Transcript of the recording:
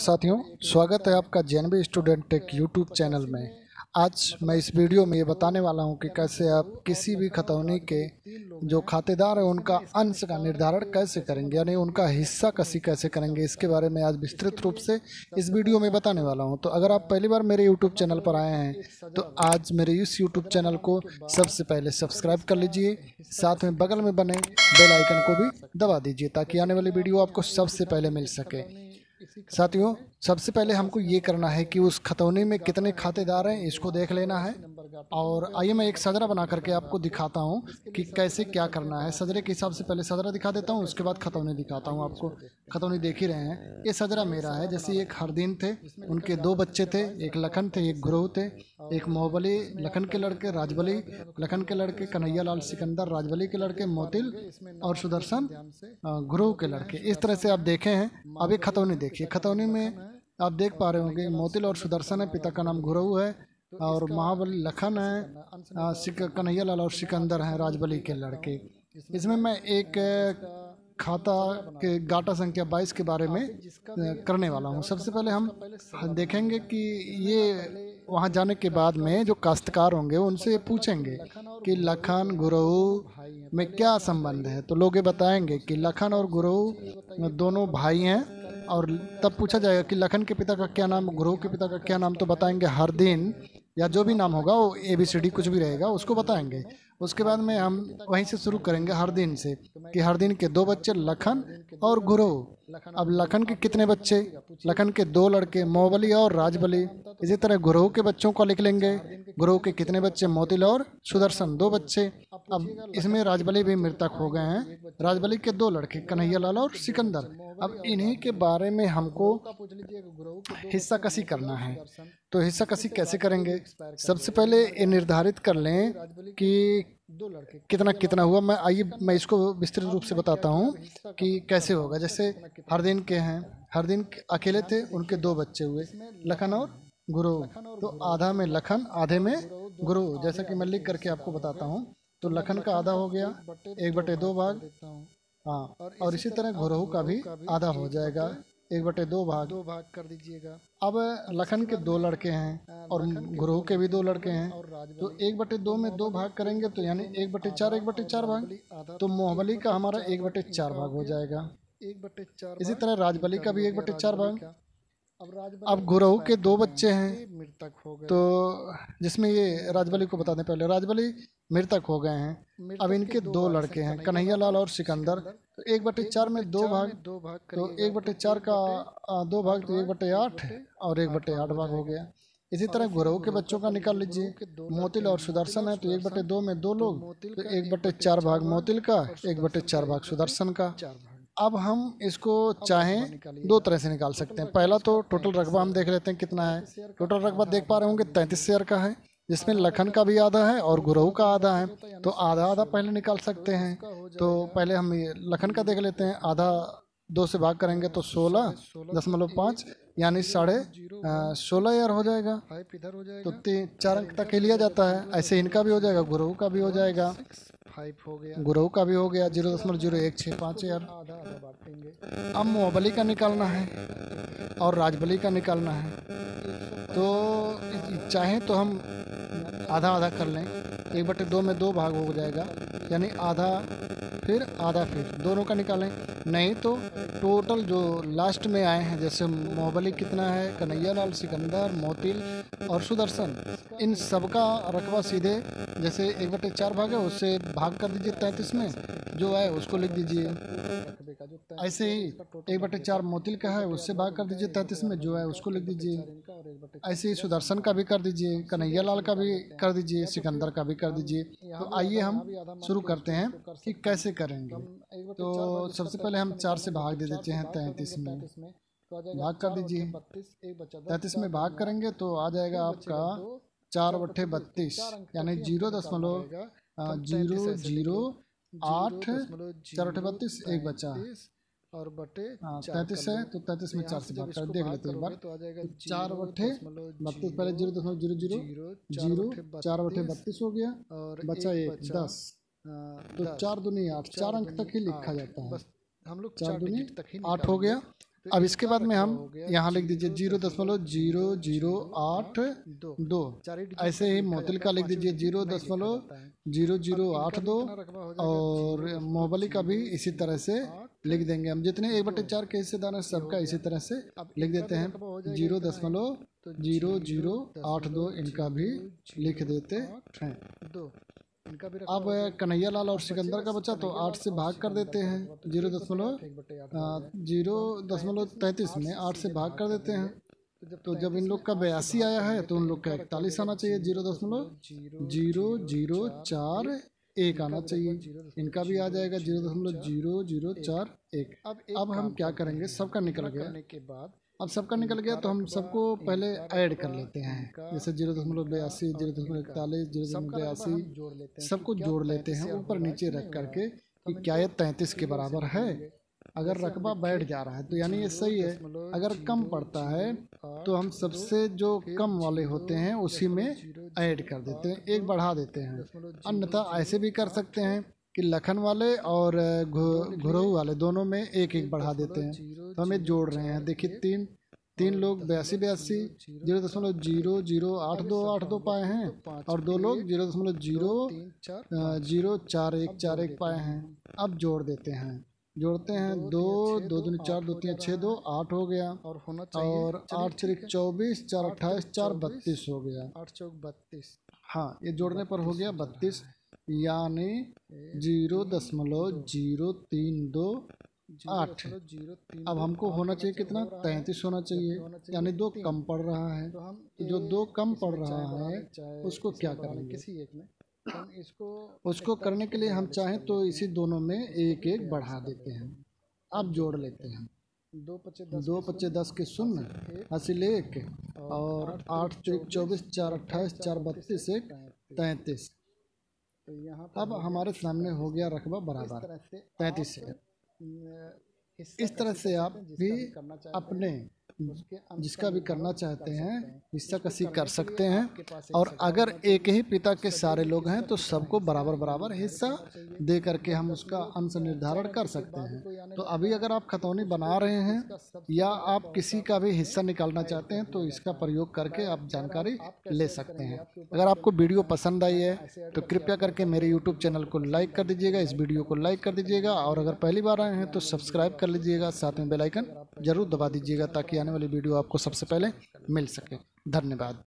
साथियों, स्वागत है आपका JNV student tech YouTube channel में। आज मैं इस वीडियो में ये बताने वाला हूं कि कैसे आप किसी भी खतौनी के जो खातेदार हैं उनका अंश का निर्धारण कैसे करेंगे, यानी उनका हिस्सा कसी कैसे करेंगे। इसके बारे में आज विस्तृत रूप से इस वीडियो में बताने वाला हूं। तो अगर आप पहली बार मेरे यूट्यूब चैनल पर आए हैं तो आज मेरे इस यूट्यूब चैनल को सबसे पहले सब्सक्राइब कर लीजिए, साथ में बगल में बने बेल आइकन को भी दबा दीजिए ताकि आने वाली वीडियो आपको सबसे पहले मिल सके। साथियों, सबसे पहले हमको ये करना है कि उस खतौनी में कितने खातेदार हैं इसको देख लेना है। और आइए मैं एक सजरा बना करके आपको दिखाता हूँ कि कैसे क्या करना है। सजरे के हिसाब से पहले सजरा दिखा देता हूँ, उसके बाद खतौनी दिखाता हूँ आपको। खतौनी देख ही रहे हैं, ये सजरा मेरा है। जैसे एक हरदीन थे, उनके दो बच्चे थे, एक लखन थे, एक गुरु थे, एक मोहबली लखन के लड़के, राजबली लखन के लड़के, कन्हैया लाल सिकंदर राजबली के लड़के, मोतिल और सुदर्शन गुरु के लड़के। इस तरह से आप देखे हैं। अब एक खतौनी देखिए, खतौनी में आप देख पा रहे होंगे मोतिल और सुदर्शन है, पिता का नाम गुरु है और महाबली लखन है, कन्हैया लाल और सिकंदर हैं राजबली के लड़के। इसमें मैं एक खाता के गाटा संख्या 22 के बारे में करने वाला हूं। सबसे पहले हम देखेंगे कि ये वहां जाने के बाद में जो काश्तकार होंगे उनसे पूछेंगे कि लखन गुरु में क्या संबंध है, तो लोग ये बताएंगे कि लखन और गुरु दोनों भाई हैं। और तब पूछा जाएगा कि लखन के पिता का क्या नाम, गुरु के पिता का क्या नाम, तो बताएंगे हर दिन या जो भी नाम होगा, वो ABCD कुछ भी रहेगा उसको बताएंगे। उसके बाद में हम वहीं से शुरू करेंगे हर दिन से, कि हर दिन के दो बच्चे लखन और गुरु। अब लखन के कितने बच्चे, लखन के दो लड़के मोहबली और राजबली। इसी तरह गुरु के बच्चों को लिख लेंगे, गुरु के कितने बच्चे, मोतिल और सुदर्शन दो बच्चे। अब इसमें राजबली भी मृतक हो गए हैं, राजबली के दो लड़के कन्हैया लाल और सिकंदर। अब इन्हीं के बारे में हमको हिस्सा कसी करना है, तो हिस्सा कसी कैसे करेंगे। सबसे पहले ये निर्धारित कर लें कि दो लड़के कितना कितना हुआ। मैं आइए मैं इसको विस्तृत रूप से बताता हूँ कि कैसे होगा। जैसे हर दिन के हैं, हर दिन अकेले थे, उनके दो बच्चे हुए लखन और गुरु, तो आधा में लखन आधे में गुरु। जैसा कि मैं लिख करके आपको बताता हूँ, तो लखन का आधा हो गया 1/2 भाग, हाँ, और इसी तरह गुरु का भी आधा हो जाएगा 1/2 भाग, कर दीजिएगा। अब लखन के दो लड़के हैं और गुरु के भी दो लड़के हैं, तो 1/2 में दो भाग करेंगे तो यानी 1/4, 1/4 भाग, तो मोहबली का हमारा 1/4 भाग हो जाएगा, 1/4। इसी तरह राजबली का भी 1/4 भाग। अब गुरु के दो बच्चे हैं, तो जिसमें ये राजबली को बता दें पहले, राजबली मृतक हो गए हैं। अब इनके दो लड़के हैं कन्हैया लाल और सिकंदर, तो 1/4 में दो भाग, तो 1/4 का दो भाग, तो 1/8 और 1/8 भाग हो गया। इसी तरह गुरु के बच्चों का निकाल लीजिए, मोतिल और सुदर्शन है, तो 1/2 में दो लोग, तो 1/4 भाग मोतिल का, 1/4 भाग सुदर्शन का। अब हम इसको चाहें दो तरह से निकाल सकते हैं। पहला तो टोटल रकबा हम देख लेते हैं कितना है। टोटल रकबा देख पा रहे होंगे 33 शेयर का है, जिसमें लखन का भी आधा है और गुरु का आधा है, तो आधा आधा पहले निकाल सकते हैं। तो पहले हम लखन का देख लेते हैं, आधा 2 से भाग करेंगे तो 16.5 यानी 16.5 शेयर हो जाएगा, तो 4 अंक तक लिया जाता है। ऐसे इनका भी हो जाएगा, गुरु का भी हो जाएगा, गुरु का भी हो गया 0.0165 शेयर। अब मोहबली का निकालना है और राजबली का निकालना है, तो चाहें तो हम आधा आधा कर लें, 1/2 में दो भाग हो जाएगा यानी आधा फिर आधा, फिर दोनों का निकालें। नहीं तो टोटल जो लास्ट में आए हैं, जैसे मोहबली कितना है, कन्हैया लाल सिकंदर, मोतिल और सुदर्शन, इन सबका रकबा सीधे जैसे 1/4 भाग है उससे भाग कर दीजिए 33 में, जो है उसको लिख दीजिए। ऐसे ही 1/4 मोतिल का है, उससे भाग कर दीजिए 33 में, जो है उसको लिख दीजिए। ऐसे ही सुदर्शन का भी कर दीजिए, कन्हैया लाल का भी कर दीजिए, सिकंदर का भी कर दीजिए। तो आइए हम शुरू करते हैं कि कैसे करेंगे। तो सबसे पहले हम 4 से भाग दे देते हैं 33 में, भाग कर दीजिए। 33 में भाग करेंगे तो आ जाएगा आपका 4/32 यानी 0.008, 4/32 एक बचा और बटे 33 है, तो 33 में 4 से भाग कर देख लेते हैं एक बार, तो 4/32 पहले 0.000 4/32 हो गया और बचा 1 10, तो 4×2 8, 4 अंक तक ही लिखा जाता है, 4×2 8 हो गया। अब इसके बाद में हम यहाँ लिख दीजिए 0.0082, ऐसे ही मोतिल का लिख दीजिए 0.0082 और मोहबली का भी इसी तरह से लिख देंगे। हम जितने 1/4 के हिस्सेदार हैं सबका इसी तरह से लिख देते हैं 0.0082 इनका भी लिख देते हैं। अब कन्हैया लाल और सिकंदर का बचा तो 8 से भाग कर देते हैं 0.33 में 8 से भाग कर देते हैं। तो जब इन लोग का 82 आया है तो उन लोग का 41 आना चाहिए, 0.0041 आना चाहिए, इनका भी आ जाएगा 0.0041। अब हम क्या करेंगे, सबका निकल गया, अब सबका निकल गया तो हम सबको पहले ऐड कर लेते हैं, जैसे 0.82, 0.41, 0.82 सबको जोड़ लेते हैं ऊपर नीचे रख करके कि क्या ये 33 के बराबर है। अगर रकबा बैठ जा रहा है तो यानी ये सही है, अगर कम पड़ता है तो हम सबसे जो कम वाले होते हैं उसी में ऐड कर देते हैं, एक बढ़ा देते हैं। अन्यथा ऐसे भी कर सकते हैं कि लखन वाले और घुरहू वाले दोनों में एक एक बढ़ा देते हैं। तो हम ये जोड़ रहे हैं, देखिए तीन लोग 82 0.008282 पाए हैं और 2 लोग 0.004141 पाए हैं। अब जोड़ देते हैं, जोड़ते हैं 2 2 4 2 3 6 2 8 हो गया और 8 4 24 4 28 4 32 हो गया, 8 4 32। हाँ, ये जोड़ने पर हो गया 32, यानी 0.0328। अब हमको होना चाहिए कितना, 33 होना चाहिए, यानी 2 कम पड़ रहा है। तो जो 2 कम पड़ रहा है उसको क्या करेंगे, उसको करने के लिए हम चाहें तो इसी दोनों में एक एक बढ़ा देते हैं। अब जोड़ लेते हैं 2 पचे 10 के 0 हासिल 1 और 8 24 4 28 4 32 1 33। तो यहाँ अब हमारे सामने हो गया रकबा बराबर 33 है। इस तरह से आप भी अपने जिसका भी करना चाहते हैं हिस्सा कसी कर सकते हैं, और अगर एक ही पिता के सारे लोग हैं तो सबको बराबर बराबर हिस्सा दे करके हम उसका अंश निर्धारण कर सकते हैं। तो अभी अगर आप खतौनी बना रहे हैं या आप किसी का भी हिस्सा निकालना चाहते हैं तो इसका प्रयोग करके आप जानकारी ले सकते हैं। अगर आपको वीडियो पसंद आई है तो कृपया करके मेरे यूट्यूब चैनल को लाइक कर दीजिएगा, इस वीडियो को लाइक कर दीजिएगा, और अगर पहली बार आए हैं तो सब्सक्राइब कर लीजिएगा, साथ में बेल आइकन जरूर दबा दीजिएगा ताकि आने वाली वीडियो आपको सबसे पहले मिल सके। धन्यवाद।